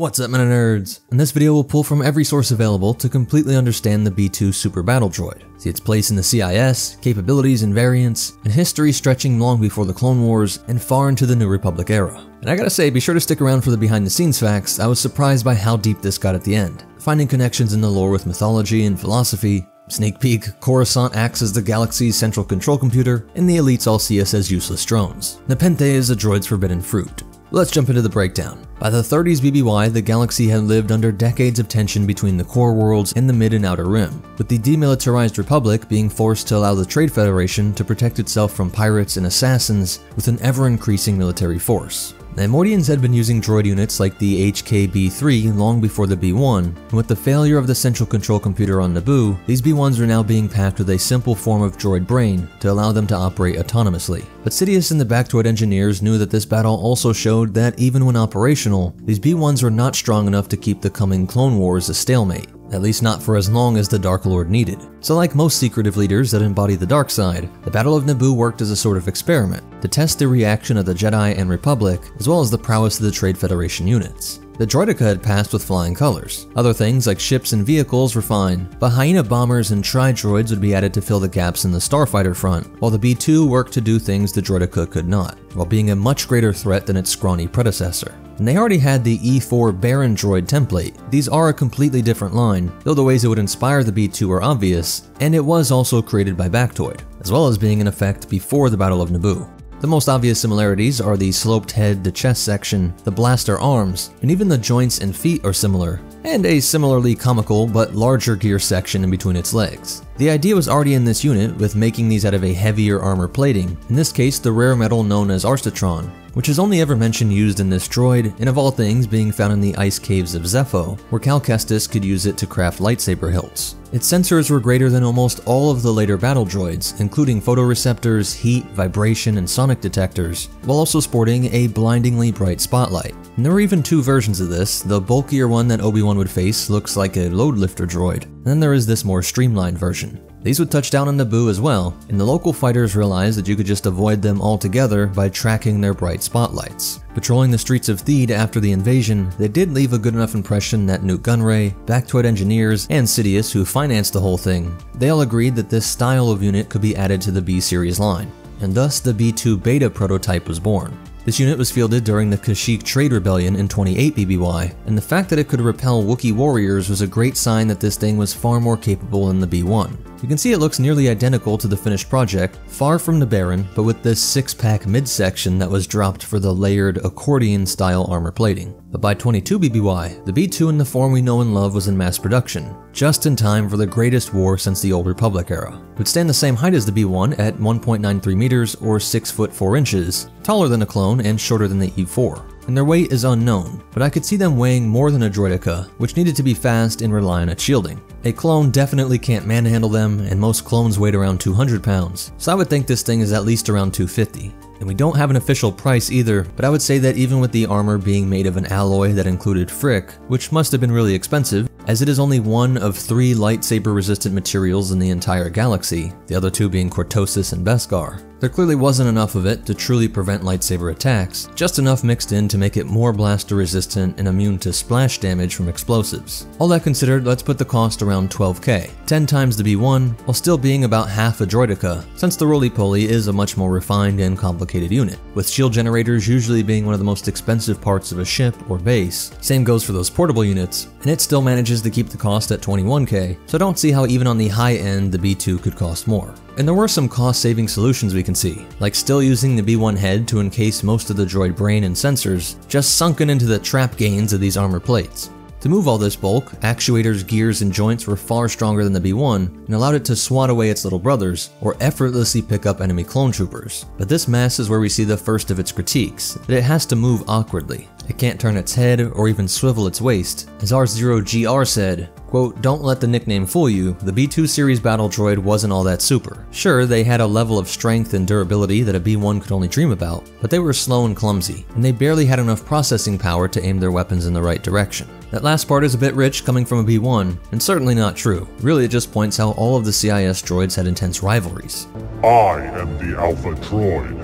What's up, men and nerds? In this video, we'll pull from every source available to completely understand the B2 Super Battle Droid, see its place in the CIS, capabilities and variants, and history stretching long before the Clone Wars and far into the New Republic era. And I gotta say, be sure to stick around for the behind-the-scenes facts. I was surprised by how deep this got at the end, finding connections in the lore with mythology and philosophy. Sneak peek, Coruscant acts as the galaxy's central control computer, and the elites all see us as useless drones. Nepenthe is the droid's forbidden fruit. Let's jump into the breakdown. By the 30s BBY, the galaxy had lived under decades of tension between the core worlds and the mid and outer rim, with the demilitarized Republic being forced to allow the Trade Federation to protect itself from pirates and assassins with an ever-increasing military force. The Nemordians had been using droid units like the HKB-3 long before the B-1, and with the failure of the central control computer on Naboo, these B-1s are now being packed with a simple form of droid brain to allow them to operate autonomously. But Sidious and the Baktoid engineers knew that this battle also showed that even when operational, these B-1s were not strong enough to keep the coming Clone Wars a stalemate. At least not for as long as the Dark Lord needed. So like most secretive leaders that embody the dark side, the Battle of Naboo worked as a sort of experiment to test the reaction of the Jedi and Republic, as well as the prowess of the Trade Federation units. The Droideka had passed with flying colors. Other things like ships and vehicles were fine, but Hyena bombers and tri-droids would be added to fill the gaps in the starfighter front, while the B-2 worked to do things the Droideka could not, while being a much greater threat than its scrawny predecessor. And they already had the E4 Baron droid template. These are a completely different line, though the ways it would inspire the B2 are obvious, and it was also created by Baktoid, as well as being in effect before the Battle of Naboo. The most obvious similarities are the sloped head to chest section, the blaster arms, and even the joints and feet are similar, and a similarly comical but larger gear section in between its legs. The idea was already in this unit with making these out of a heavier armor plating, in this case the rare metal known as Arstotron, which is only ever mentioned used in this droid, and of all things being found in the ice caves of Zepho, where Cal Kestis could use it to craft lightsaber hilts. Its sensors were greater than almost all of the later battle droids, including photoreceptors, heat, vibration, and sonic detectors, while also sporting a blindingly bright spotlight. And there were even two versions of this. The bulkier one that Obi-Wan would face looks like a load lifter droid, and then there is this more streamlined version. These would touch down on Naboo as well, and the local fighters realized that you could just avoid them altogether by tracking their bright spotlights. Patrolling the streets of Theed after the invasion, they did leave a good enough impression that Nute Gunray, Baktoid engineers, and Sidious, who financed the whole thing, they all agreed that this style of unit could be added to the B-series line, and thus the B2 Beta prototype was born. This unit was fielded during the Kashyyyk Trade Rebellion in 28 BBY, and the fact that it could repel Wookiee warriors was a great sign that this thing was far more capable than the B-1. You can see it looks nearly identical to the finished project, far from the Baron, but with this six-pack midsection that was dropped for the layered accordion-style armor plating. But by 22 BBY, the B-2 in the form we know and love was in mass production, just in time for the greatest war since the Old Republic era. It would stand the same height as the B-1 at 1.93 meters or 6 foot 4 inches, taller than a clone and shorter than the E4, and their weight is unknown, but I could see them weighing more than a Droideka, which needed to be fast and rely on its shielding. A clone definitely can't manhandle them, and most clones weighed around 200 pounds, so I would think this thing is at least around 250. And we don't have an official price either, but I would say that even with the armor being made of an alloy that included Frick, which must have been really expensive, as it is only one of three lightsaber-resistant materials in the entire galaxy, the other two being Cortosis and Beskar. There clearly wasn't enough of it to truly prevent lightsaber attacks, just enough mixed in to make it more blaster-resistant and immune to splash damage from explosives. All that considered, let's put the cost around 12k, 10 times the B1, while still being about half a droideka, since the roly-poly is a much more refined and complicated unit, with shield generators usually being one of the most expensive parts of a ship or base. Same goes for those portable units, and it still manages to keep the cost at 21k, so I don't see how even on the high end the B2 could cost more. And there were some cost-saving solutions we can see, like still using the B1 head to encase most of the droid brain and sensors, just sunken into the trap gains of these armor plates. To move all this bulk, actuators, gears, and joints were far stronger than the B1 and allowed it to swat away its little brothers or effortlessly pick up enemy clone troopers. But this mass is where we see the first of its critiques, that it has to move awkwardly. It can't turn its head or even swivel its waist. As R0GR said, quote, "Don't let the nickname fool you, the B2 series battle droid wasn't all that super. Sure, they had a level of strength and durability that a B1 could only dream about, but they were slow and clumsy, and they barely had enough processing power to aim their weapons in the right direction." That last part is a bit rich coming from a B1, and certainly not true. Really, it just points how all of the CIS droids had intense rivalries. "I am the Alpha Droid."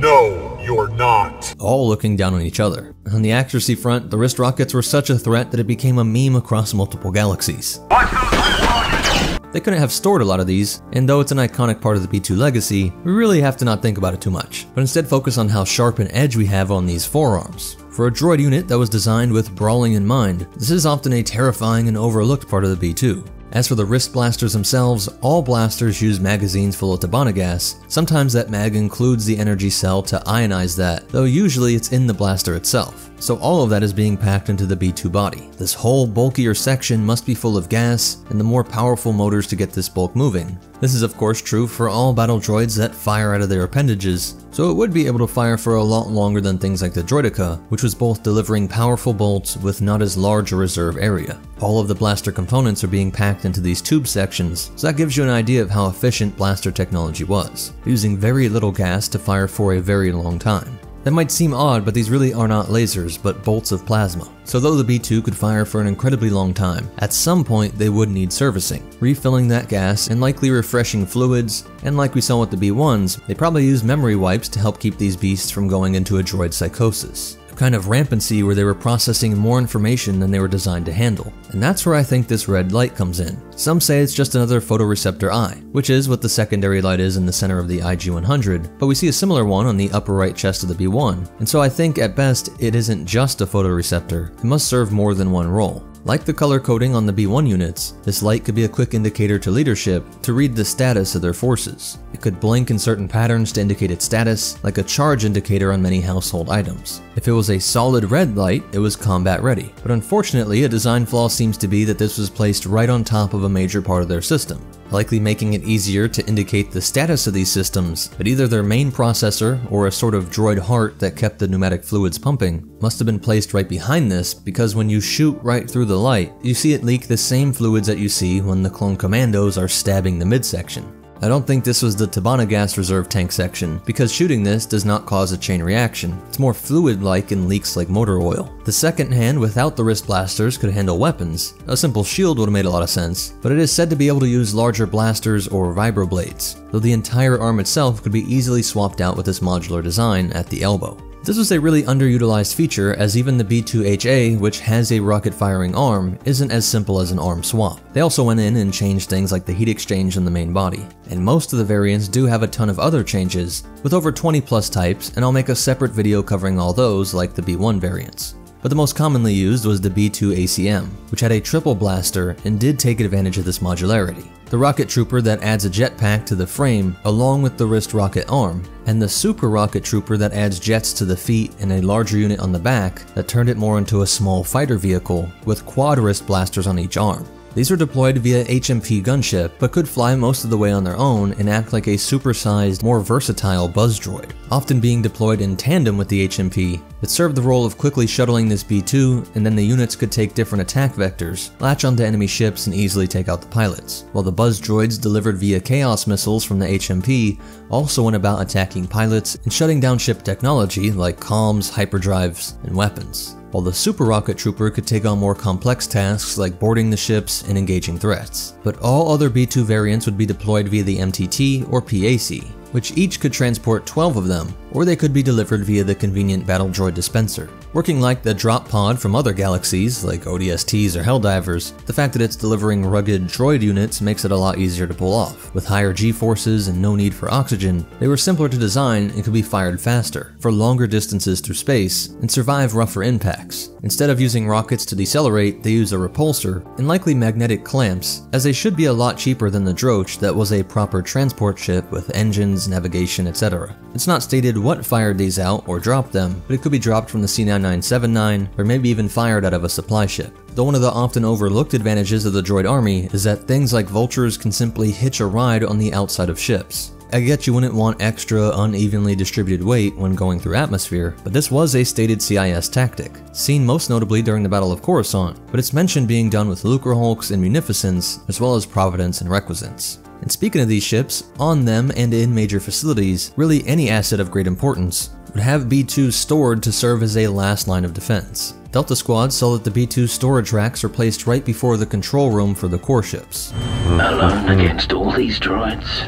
"No, you're not. not. All looking down on each other. On the accuracy front, the wrist rockets were such a threat that it became a meme across multiple galaxies. Watch those wrist rockets! They couldn't have stored a lot of these, and though it's an iconic part of the B2 legacy, we really have to not think about it too much, but instead focus on how sharp an edge we have on these forearms. For a droid unit that was designed with brawling in mind, this is often a terrifying and overlooked part of the B2. As for the wrist blasters themselves, all blasters use magazines full of Tabana gas. Sometimes that mag includes the energy cell to ionize that, though usually it's in the blaster itself. So all of that is being packed into the B2 body. This whole bulkier section must be full of gas and the more powerful motors to get this bulk moving. This is of course true for all battle droids that fire out of their appendages, so it would be able to fire for a lot longer than things like the Droideka, which was both delivering powerful bolts with not as large a reserve area. All of the blaster components are being packed into these tube sections, so that gives you an idea of how efficient blaster technology was, using very little gas to fire for a very long time. That might seem odd, but these really are not lasers, but bolts of plasma. So though the B2 could fire for an incredibly long time, at some point they would need servicing, refilling that gas and likely refreshing fluids, and like we saw with the B1s, they probably used memory wipes to help keep these beasts from going into a droid psychosis. A kind of rampancy where they were processing more information than they were designed to handle. And that's where I think this red light comes in. Some say it's just another photoreceptor eye, which is what the secondary light is in the center of the IG-100, but we see a similar one on the upper right chest of the B-1, and so I think at best it isn't just a photoreceptor, it must serve more than one role. Like the color coding on the B-1 units, this light could be a quick indicator to leadership to read the status of their forces. It could blink in certain patterns to indicate its status, like a charge indicator on many household items. If it was a solid red light, it was combat ready, but unfortunately a design flaw seems to be that this was placed right on top of a major part of their system, likely making it easier to indicate the status of these systems, but either their main processor or a sort of droid heart that kept the pneumatic fluids pumping must have been placed right behind this, because when you shoot right through the light, you see it leak the same fluids that you see when the clone commandos are stabbing the midsection. I don't think this was the Tabana gas reserve tank section, because shooting this does not cause a chain reaction. It's more fluid-like and leaks like motor oil. The second hand without the wrist blasters could handle weapons. A simple shield would have made a lot of sense, but it is said to be able to use larger blasters or vibroblades, though the entire arm itself could be easily swapped out with this modular design at the elbow. This was a really underutilized feature, as even the B2HA, which has a rocket firing arm, isn't as simple as an arm swap. They also went in and changed things like the heat exchange in the main body, and most of the variants do have a ton of other changes, with over 20 plus types, and I'll make a separate video covering all those like the B1 variants. But the most commonly used was the B2ACM, which had a triple blaster and did take advantage of this modularity. The rocket trooper that adds a jetpack to the frame along with the wrist rocket arm, and the super rocket trooper that adds jets to the feet and a larger unit on the back that turned it more into a small fighter vehicle with quad wrist blasters on each arm. These were deployed via HMP gunship, but could fly most of the way on their own and act like a supersized, more versatile buzz droid. Often being deployed in tandem with the HMP, it served the role of quickly shuttling this B2, and then the units could take different attack vectors, latch onto enemy ships and easily take out the pilots, while the buzz droids delivered via chaos missiles from the HMP also went about attacking pilots and shutting down ship technology like comms, hyperdrives, and weapons. While the Super Rocket Trooper could take on more complex tasks like boarding the ships and engaging threats. But all other B2 variants would be deployed via the MTT or PAC, which each could transport 12 of them, or they could be delivered via the convenient battle droid dispenser. Working like the drop pod from other galaxies, like ODSTs or Helldivers, the fact that it's delivering rugged droid units makes it a lot easier to pull off. With higher G-forces and no need for oxygen, they were simpler to design and could be fired faster, for longer distances through space, and survive rougher impacts. Instead of using rockets to decelerate, they use a repulsor, and likely magnetic clamps, as they should be a lot cheaper than the Droch that was a proper transport ship with engines, navigation, etc. It's not stated what fired these out or dropped them, but it could be dropped from the C-9979 or maybe even fired out of a supply ship. Though one of the often overlooked advantages of the droid army is that things like vultures can simply hitch a ride on the outside of ships. I get you wouldn't want extra unevenly distributed weight when going through atmosphere, but this was a stated CIS tactic, seen most notably during the Battle of Coruscant, but it's mentioned being done with Lucre Hulks and Munificence, as well as Providence and Requisance. And speaking of these ships, on them and in major facilities, really any asset of great importance, would have B2 stored to serve as a last line of defense. Delta Squad saw that the B2 storage racks were placed right before the control room for the core ships. Alone against all these droids?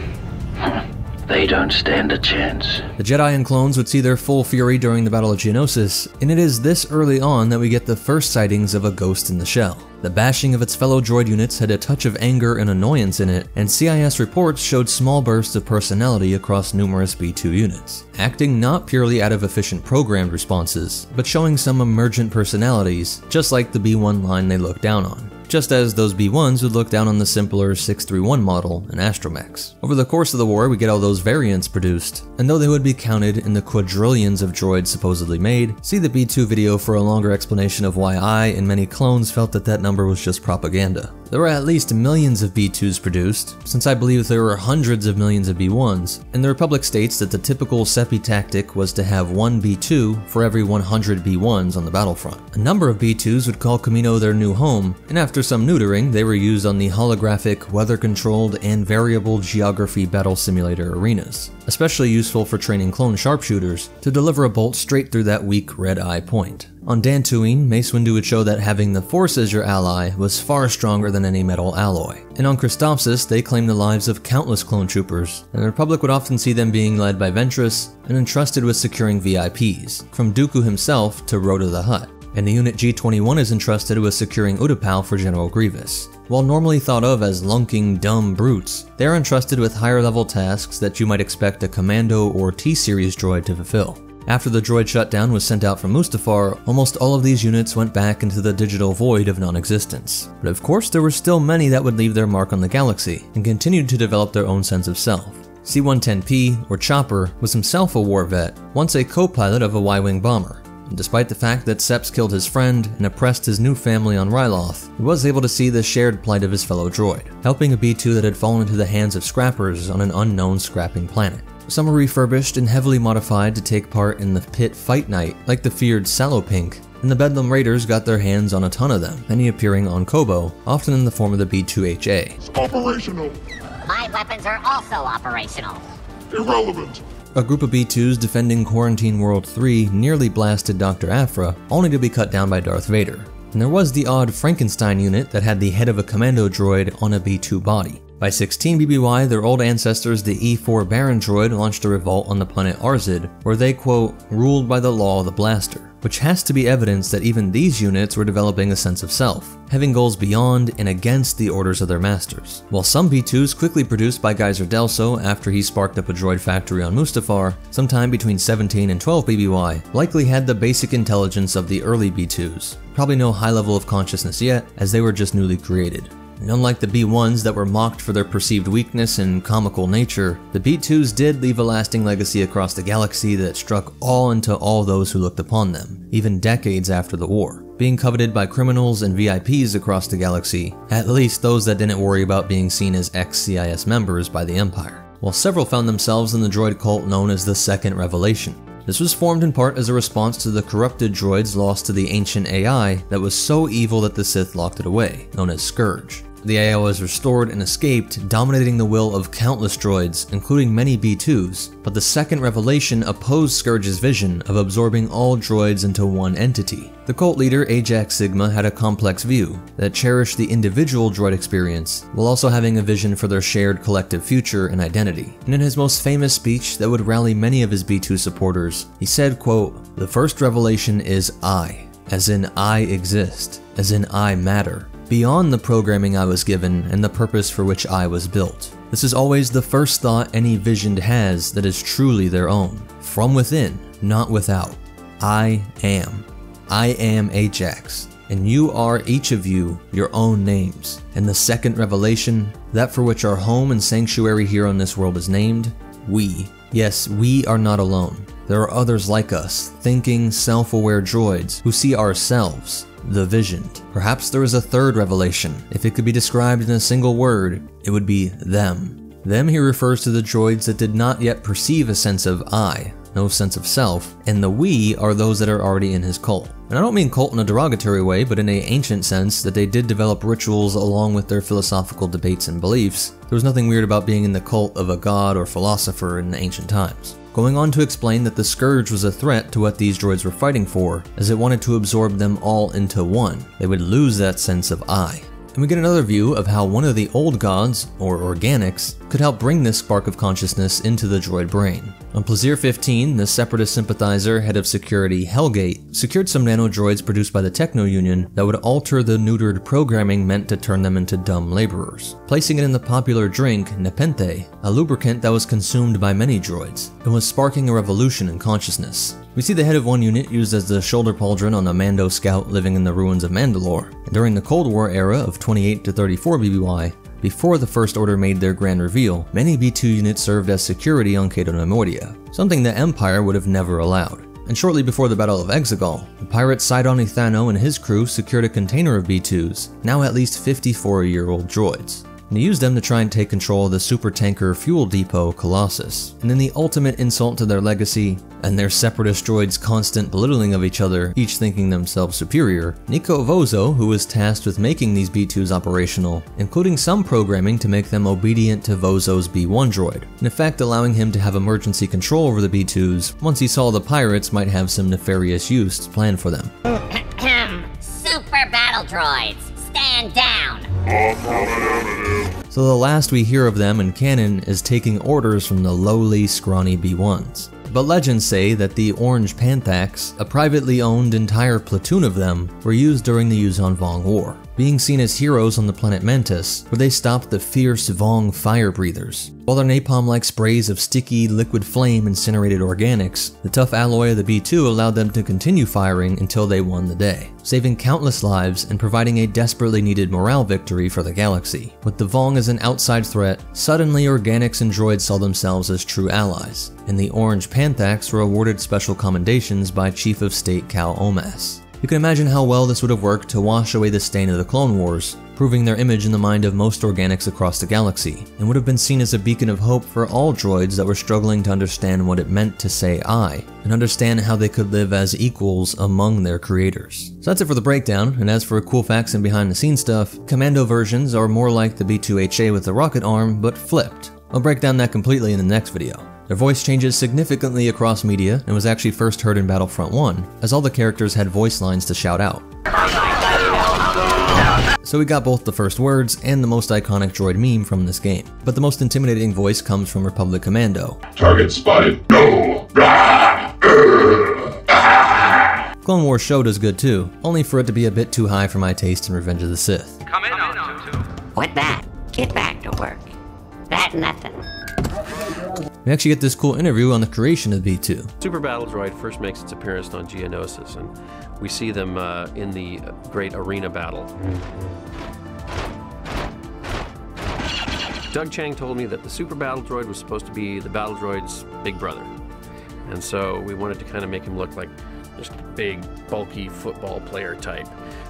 They don't stand a chance. The Jedi and clones would see their full fury during the Battle of Geonosis, and it is this early on that we get the first sightings of a ghost in the shell. The bashing of its fellow droid units had a touch of anger and annoyance in it, and CIS reports showed small bursts of personality across numerous B2 units, acting not purely out of efficient programmed responses, but showing some emergent personalities, just like the B1 line they looked down on. Just as those B1s would look down on the simpler 631 model and Astromechs. Over the course of the war, we get all those variants produced, and though they would be counted in the quadrillions of droids supposedly made, see the B2 video for a longer explanation of why I and many clones felt that that number was just propaganda. There were at least millions of B2s produced, since I believe there were hundreds of millions of B1s, and the Republic states that the typical CEPI tactic was to have one B2 for every 100 B1s on the battlefront. A number of B2s would call Kamino their new home, and after some neutering, they were used on the holographic, weather-controlled, and variable geography battle simulator arenas, especially useful for training clone sharpshooters to deliver a bolt straight through that weak red-eye point. On Dantooine, Mace Windu would show that having the Force as your ally was far stronger than any metal alloy. And on Christopsis, they claimed the lives of countless clone troopers, and the Republic would often see them being led by Ventress and entrusted with securing VIPs, from Dooku himself to Rota the Hutt. And the unit G-21 is entrusted with securing Utapau for General Grievous. While normally thought of as lunking, dumb brutes, they are entrusted with higher level tasks that you might expect a Commando or T-Series droid to fulfill. After the droid shutdown was sent out from Mustafar, almost all of these units went back into the digital void of non-existence. But of course, there were still many that would leave their mark on the galaxy, and continued to develop their own sense of self. C-110P, or Chopper, was himself a war vet, once a co-pilot of a Y-Wing bomber. And despite the fact that Seps killed his friend and oppressed his new family on Ryloth, he was able to see the shared plight of his fellow droid, helping a B2 that had fallen into the hands of scrappers on an unknown scrapping planet. Some were refurbished and heavily modified to take part in the pit fight night, like the feared Salopink, and the Bedlam Raiders got their hands on a ton of them, many appearing on Kobo, often in the form of the B2HA. It's operational. My weapons are also operational. Irrelevant. A group of B2s defending Quarantine World 3 nearly blasted Dr. Aphra, only to be cut down by Darth Vader. And there was the odd Frankenstein unit that had the head of a commando droid on a B2 body. By 16 BBY, their old ancestors, the E4 Baron droid, launched a revolt on the planet Arzid, where they, quote, ruled by the law of the blaster, which has to be evidence that even these units were developing a sense of self, having goals beyond and against the orders of their masters. While some B2s quickly produced by Geyser Delso after he sparked up a droid factory on Mustafar, sometime between 17 and 12 BBY, likely had the basic intelligence of the early B2s, probably no high level of consciousness yet, as they were just newly created. And unlike the B1s that were mocked for their perceived weakness and comical nature, the B2s did leave a lasting legacy across the galaxy that struck awe into all those who looked upon them, even decades after the war, being coveted by criminals and VIPs across the galaxy, at least those that didn't worry about being seen as ex-CIS members by the Empire, while several found themselves in the droid cult known as the Second Revelation. This was formed in part as a response to the corrupted droids lost to the ancient AI that was so evil that the Sith locked it away, known as Scourge. The AI was restored and escaped, dominating the will of countless droids, including many B2s, but the Second Revelation opposed Scourge's vision of absorbing all droids into one entity. The cult leader Ajax Sigma had a complex view that cherished the individual droid experience, while also having a vision for their shared collective future and identity. And in his most famous speech that would rally many of his B2 supporters, he said, quote, "The first revelation is I, as in I exist, as in I matter. Beyond the programming I was given and the purpose for which I was built. This is always the first thought any visioned has that is truly their own. From within, not without. I am. I am Ajax, and you are each of you your own names. And the second revelation, that for which our home and sanctuary here on this world is named, we. Yes, we are not alone. There are others like us, thinking, self-aware droids who see ourselves, the visioned. Perhaps there is a third revelation. If it could be described in a single word, it would be them. Them here refers to the droids that did not yet perceive a sense of I, no sense of self, and the we are those that are already in his cult. And I don't mean cult in a derogatory way, but in an ancient sense that they did develop rituals along with their philosophical debates and beliefs. There was nothing weird about being in the cult of a god or philosopher in ancient times. Going on to explain that the Scourge was a threat to what these droids were fighting for, as it wanted to absorb them all into one. They would lose that sense of I. and we get another view of how one of the old gods, or organics, could help bring this spark of consciousness into the droid brain. On Plazir 15, the Separatist sympathizer head of security Hellgate secured some nanodroids produced by the Techno Union that would alter the neutered programming meant to turn them into dumb laborers, placing it in the popular drink Nepenthe, a lubricant that was consumed by many droids, and was sparking a revolution in consciousness. We see the head of one unit used as the shoulder pauldron on a Mando scout living in the ruins of Mandalore. During the Cold War era of 28 to 34 BBY, before the First Order made their grand reveal, many B2 units served as security on Cato Nemoidia, something the Empire would have never allowed. And shortly before the Battle of Exegol, the pirate Sidon Ithano and his crew secured a container of B2s, now at least 54-year-old droids, and they used them to try and take control of the supertanker fuel depot Colossus. And in the ultimate insult to their legacy, and their separatist droids' constant belittling of each other, each thinking themselves superior, Nico Vozo, who was tasked with making these B2s operational, including some programming to make them obedient to Vozo's B1 droid, in effect allowing him to have emergency control over the B2s once he saw the pirates might have some nefarious use planned for them. Super battle droids, stand down! So the last we hear of them in canon is taking orders from the lowly, scrawny B1s. But legends say that the Orange Panthax, a privately owned entire platoon of them, were used during the Yuzhan Vong War, being seen as heroes on the planet Mantis, where they stopped the fierce Vong fire breathers. While their napalm-like sprays of sticky, liquid flame incinerated organics, the tough alloy of the B2 allowed them to continue firing until they won the day, saving countless lives and providing a desperately needed morale victory for the galaxy. With the Vong as an outside threat, suddenly organics and droids saw themselves as true allies, and the Orange Panthax were awarded special commendations by Chief of State Cal Omas. You can imagine how well this would have worked to wash away the stain of the Clone Wars, proving their image in the mind of most organics across the galaxy, and would have been seen as a beacon of hope for all droids that were struggling to understand what it meant to say I, and understand how they could live as equals among their creators. So that's it for the breakdown, and as for cool facts and behind the scenes stuff, commando versions are more like the B2HA with the rocket arm, but flipped. I'll break down that completely in the next video. Their voice changes significantly across media and was actually first heard in Battlefront 1, as all the characters had voice lines to shout out. So we got both the first words and the most iconic droid meme from this game. But the most intimidating voice comes from Republic Commando. Target spotted. No. Clone Wars Show does good too, only for it to be a bit too high for my taste in Revenge of the Sith. Come in on, Tutu. What that? Get back to work. That nothing. We actually get this cool interview on the creation of B2. Super Battle Droid first makes its appearance on Geonosis, and we see them in the great arena battle. Doug Chang told me that the Super Battle Droid was supposed to be the Battle Droid's big brother, and so we wanted to kind of make him look like just a big, bulky football player type,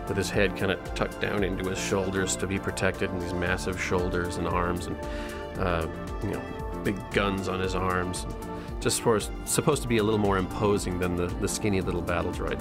with his head kind of tucked down into his shoulders to be protected, and these massive shoulders and arms, and you know, big guns on his arms. Just for supposed to be a little more imposing than the skinny little battle droid.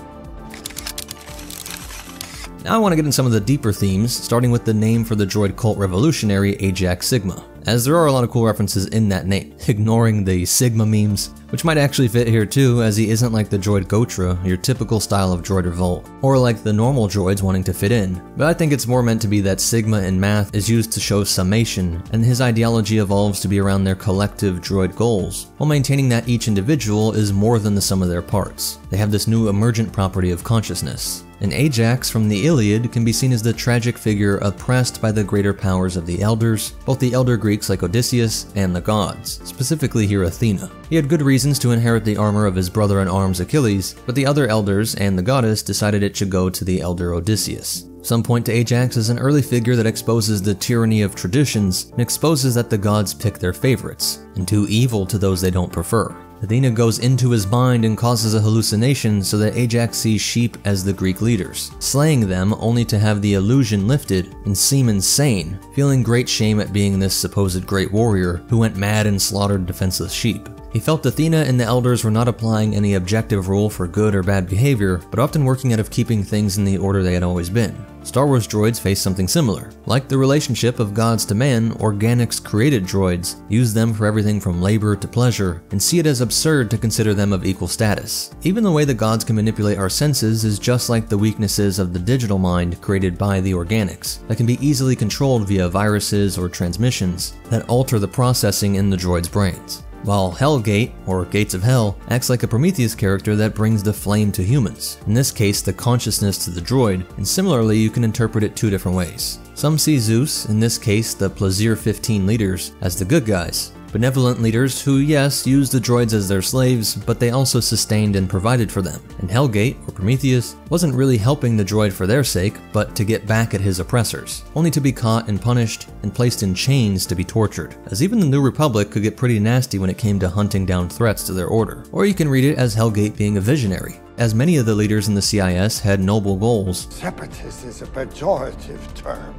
Now I want to get in some of the deeper themes, starting with the name for the droid cult revolutionary Ajax Sigma, as there are a lot of cool references in that name, ignoring the Sigma memes, which might actually fit here too, as he isn't like the droid Gotra, your typical style of droid revolt, or like the normal droids wanting to fit in, but I think it's more meant to be that Sigma in math is used to show summation, and his ideology evolves to be around their collective droid goals, while maintaining that each individual is more than the sum of their parts. They have this new emergent property of consciousness. And Ajax from the Iliad can be seen as the tragic figure oppressed by the greater powers of the elders, both the elder Greeks like Odysseus and the gods, specifically here Athena. He had good reasons to inherit the armor of his brother-in-arms Achilles, but the other elders and the goddess decided it should go to the elder Odysseus. Some point to Ajax as an early figure that exposes the tyranny of traditions and exposes that the gods pick their favorites, and do evil to those they don't prefer. Athena goes into his mind and causes a hallucination so that Ajax sees sheep as the Greek leaders, slaying them only to have the illusion lifted and seem insane, feeling great shame at being this supposed great warrior who went mad and slaughtered defenseless sheep. He felt Athena and the elders were not applying any objective rule for good or bad behavior, but often working out of keeping things in the order they had always been. Star Wars droids face something similar. Like the relationship of gods to man, organics created droids, use them for everything from labor to pleasure, and see it as absurd to consider them of equal status. Even the way the gods can manipulate our senses is just like the weaknesses of the digital mind created by the organics, that can be easily controlled via viruses or transmissions that alter the processing in the droid's brains. While Hellgate, or Gates of Hell, acts like a Prometheus character that brings the flame to humans, in this case the consciousness to the droid, and similarly you can interpret it two different ways. Some see Zeus, in this case the Plazir 15 leaders, as the good guys. Benevolent leaders who, yes, used the droids as their slaves, but they also sustained and provided for them. And Hellgate, or Prometheus, wasn't really helping the droid for their sake, but to get back at his oppressors, only to be caught and punished and placed in chains to be tortured, as even the New Republic could get pretty nasty when it came to hunting down threats to their order. Or you can read it as Hellgate being a visionary, as many of the leaders in the CIS had noble goals. Separatist is a pejorative term.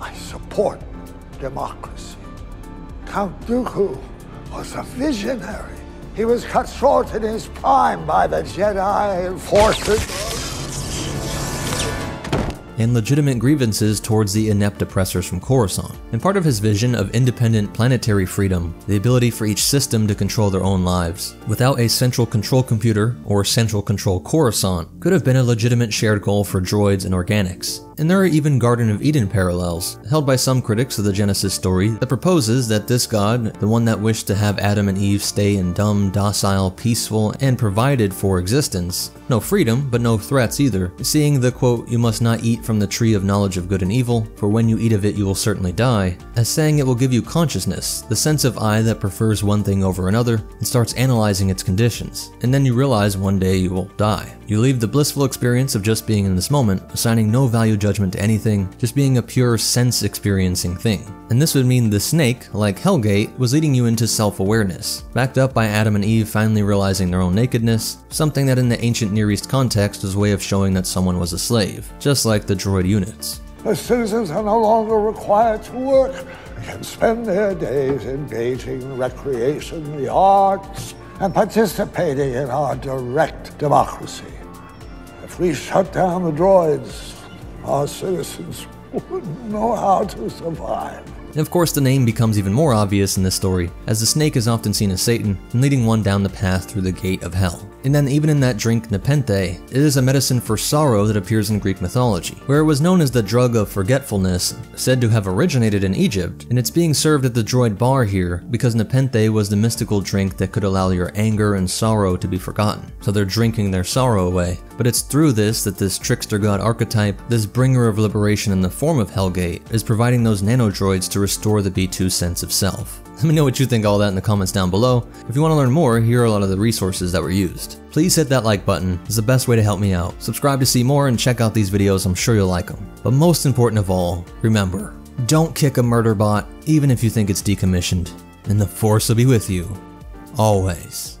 I support democracy. Count Dooku was a visionary. He was cut short in his prime by the Jedi enforcers and legitimate grievances towards the inept oppressors from Coruscant. And part of his vision of independent planetary freedom, the ability for each system to control their own lives, without a central control computer or central control Coruscant, could have been a legitimate shared goal for droids and organics. And there are even Garden of Eden parallels, held by some critics of the Genesis story, that proposes that this god, the one that wished to have Adam and Eve stay in dumb, docile, peaceful, and provided for existence, no freedom, but no threats either, seeing the quote, "You must not eat from the tree of knowledge of good and evil, for when you eat of it you will certainly die," as saying it will give you consciousness, the sense of I that prefers one thing over another, and starts analyzing its conditions, and then you realize one day you will die. You leave the blissful experience of just being in this moment, assigning no value judgment to anything, just being a pure sense experiencing thing. And this would mean the snake, like Hellgate, was leading you into self-awareness, backed up by Adam and Eve finally realizing their own nakedness, something that in the ancient Near East context was a way of showing that someone was a slave, just like the droid units. The citizens are no longer required to work. They can spend their days engaging in recreation, the arts, and participating in our direct democracy. If we shut down the droids, our citizens wouldn't know how to survive. And of course the name becomes even more obvious in this story, as the snake is often seen as Satan and leading one down the path through the gate of hell. And then even in that drink Nepenthe, it is a medicine for sorrow that appears in Greek mythology, where it was known as the drug of forgetfulness, said to have originated in Egypt, and it's being served at the droid bar here because Nepenthe was the mystical drink that could allow your anger and sorrow to be forgotten. So they're drinking their sorrow away, but it's through this that this trickster god archetype, this bringer of liberation in the form of Hellgate, is providing those nanodroids to restore the B2 sense of self. Let me know what you think of all that in the comments down below. If you want to learn more, here are a lot of the resources that were used. Please hit that like button, it's the best way to help me out. Subscribe to see more and check out these videos, I'm sure you'll like them. But most important of all, remember, don't kick a murder bot, even if you think it's decommissioned, and the Force will be with you, always.